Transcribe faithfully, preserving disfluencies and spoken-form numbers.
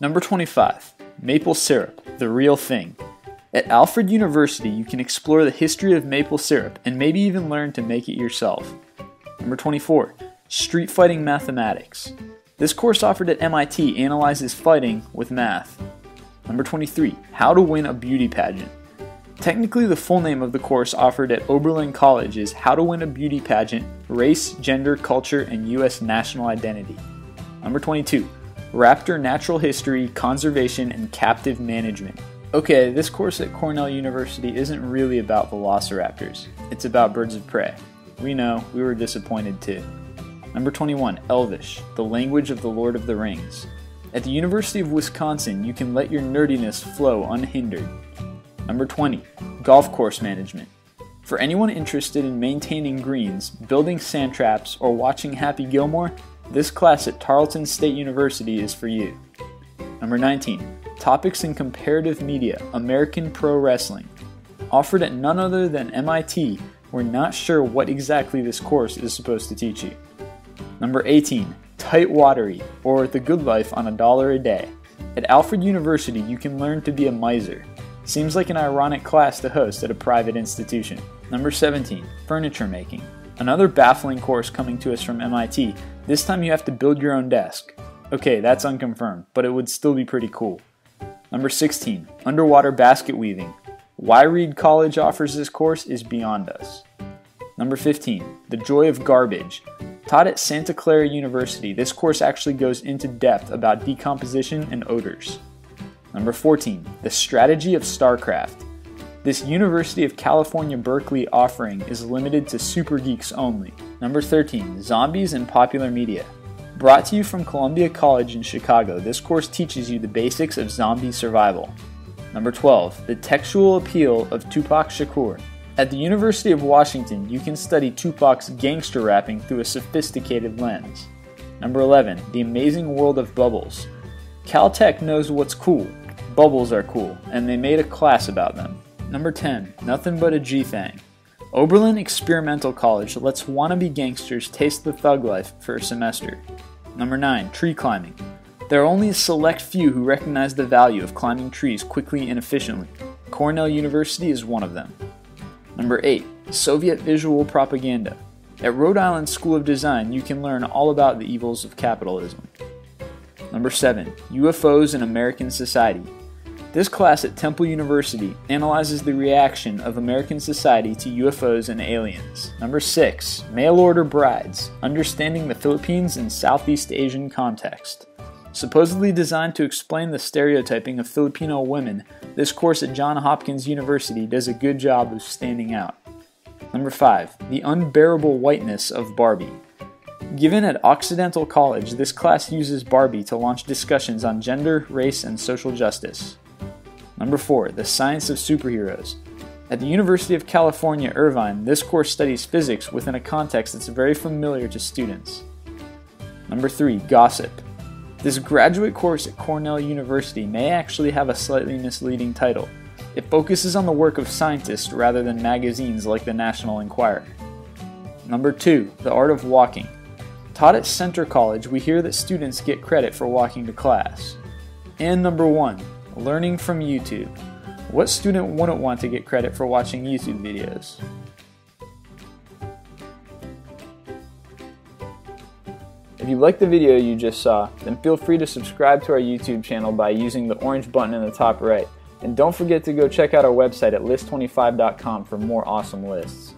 Number twenty-five, maple syrup, the real thing. At Alfred University, you can explore the history of maple syrup and maybe even learn to make it yourself. Number twenty-four, street fighting mathematics. This course offered at M I T analyzes fighting with math. Number twenty-three, how to win a beauty pageant. Technically, the full name of the course offered at Oberlin College is How to Win a Beauty Pageant, Race, Gender, Culture, and U S National Identity. Number twenty-two, Raptor Natural History, Conservation, and Captive Management. Okay, this course at Cornell University isn't really about velociraptors. It's about birds of prey. We know, we were disappointed too. Number twenty-one, Elvish, the language of the Lord of the Rings. At the University of Wisconsin, you can let your nerdiness flow unhindered. Number twenty, golf course management. For anyone interested in maintaining greens, building sand traps, or watching Happy Gilmore, this class at Tarleton State University is for you. Number nineteen, topics in comparative media, American pro wrestling. Offered at none other than M I T, we're not sure what exactly this course is supposed to teach you. Number eighteen, Tightwaddery, or the good life on a dollar a day. At Alfred University, you can learn to be a miser. Seems like an ironic class to host at a private institution. Number seventeen, furniture making. Another baffling course coming to us from M I T. This time you have to build your own desk. Okay, that's unconfirmed, but it would still be pretty cool. Number sixteen, underwater basket weaving. Why Reed College offers this course is beyond us. Number fifteen, the joy of garbage. Taught at Santa Clara University, this course actually goes into depth about decomposition and odors. Number fourteen, the strategy of StarCraft. This University of California, Berkeley offering is limited to super geeks only. Number thirteen, zombies and popular media. Brought to you from Columbia College in Chicago, this course teaches you the basics of zombie survival. Number twelve, the textual appeal of Tupac Shakur. At the University of Washington, you can study Tupac's gangster rapping through a sophisticated lens. Number eleven, the amazing world of bubbles. Caltech knows what's cool. Bubbles are cool, and they made a class about them. Number ten, Nuthin' but a 'G' Thang. Oberlin Experimental College lets wannabe gangsters taste the thug life for a semester. Number nine, tree climbing. There are only a select few who recognize the value of climbing trees quickly and efficiently. Cornell University is one of them. Number eight, Soviet visual propaganda. At Rhode Island School of Design, you can learn all about the evils of capitalism. Number seven, U F Os in American Society. This class at Temple University analyzes the reaction of American society to U F Os and aliens. Number six, mail-order brides, understanding the Philippines and Southeast Asian context. Supposedly designed to explain the stereotyping of Filipino women, this course at Johns Hopkins University does a good job of standing out. Number five, the unbearable whiteness of Barbie. Given at Occidental College, this class uses Barbie to launch discussions on gender, race, and social justice. Number four, the science of superheroes. At the University of California, Irvine, this course studies physics within a context that's very familiar to students. Number three, gossip. This graduate course at Cornell University may actually have a slightly misleading title. It focuses on the work of scientists rather than magazines like the National Enquirer. Number two, the art of walking. Taught at Center College, we hear that students get credit for walking to class. And number one, learning from YouTube. What student wouldn't want to get credit for watching YouTube videos? If you liked the video you just saw, then feel free to subscribe to our YouTube channel by using the orange button in the top right. And don't forget to go check out our website at list twenty-five dot com for more awesome lists.